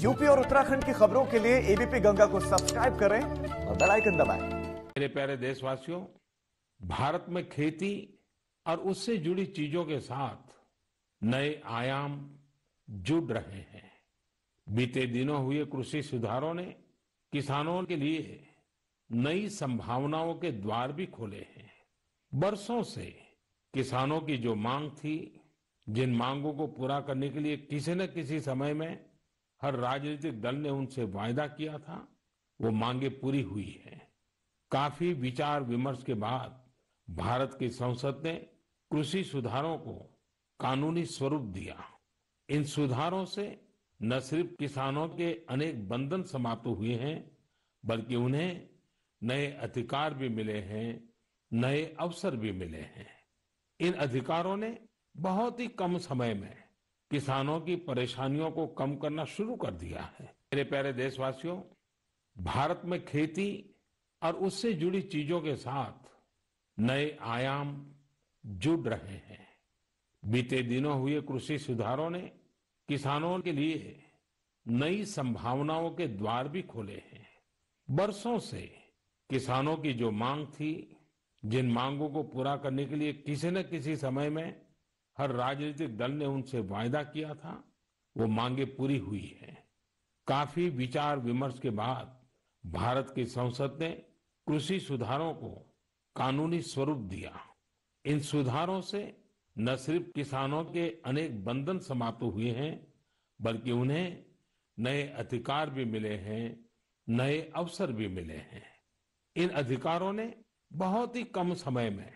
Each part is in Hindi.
यूपी और उत्तराखंड की खबरों के लिए एबीपी गंगा को सब्सक्राइब करें और बेल आइकन दबाएं। मेरे प्यारे देशवासियों, भारत में खेती और उससे जुड़ी चीजों के साथ नए आयाम जुड़ रहे हैं। बीते दिनों हुए कृषि सुधारों ने किसानों के लिए नई संभावनाओं के द्वार भी खोले हैं। बरसों से किसानों की जो मांग थी, जिन मांगों को पूरा करने के लिए किसी न किसी समय में हर राजनीतिक दल ने उनसे वायदा किया था, वो मांगे पूरी हुई है। काफी विचार विमर्श के बाद भारत की संसद ने कृषि सुधारों को कानूनी स्वरूप दिया। इन सुधारों से न सिर्फ किसानों के अनेक बंधन समाप्त हुए हैं, बल्कि उन्हें नए अधिकार भी मिले हैं, नए अवसर भी मिले हैं। इन अधिकारों ने बहुत ही कम समय में किसानों की परेशानियों को कम करना शुरू कर दिया है। मेरे प्यारे देशवासियों, भारत में खेती और उससे जुड़ी चीजों के साथ नए आयाम जुड़ रहे हैं। बीते दिनों हुए कृषि सुधारों ने किसानों के लिए नई संभावनाओं के द्वार भी खोले हैं। बरसों से किसानों की जो मांग थी, जिन मांगों को पूरा करने के लिए किसी न किसी समय में हर राजनीतिक दल ने उनसे वायदा किया था, वो मांगे पूरी हुई है। काफी विचार विमर्श के बाद भारत की संसद ने कृषि सुधारों को कानूनी स्वरूप दिया। इन सुधारों से न सिर्फ किसानों के अनेक बंधन समाप्त हुए हैं, बल्कि उन्हें नए अधिकार भी मिले हैं, नए अवसर भी मिले हैं। इन अधिकारों ने बहुत ही कम समय में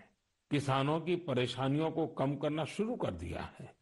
किसानों की परेशानियों को कम करना शुरू कर दिया है।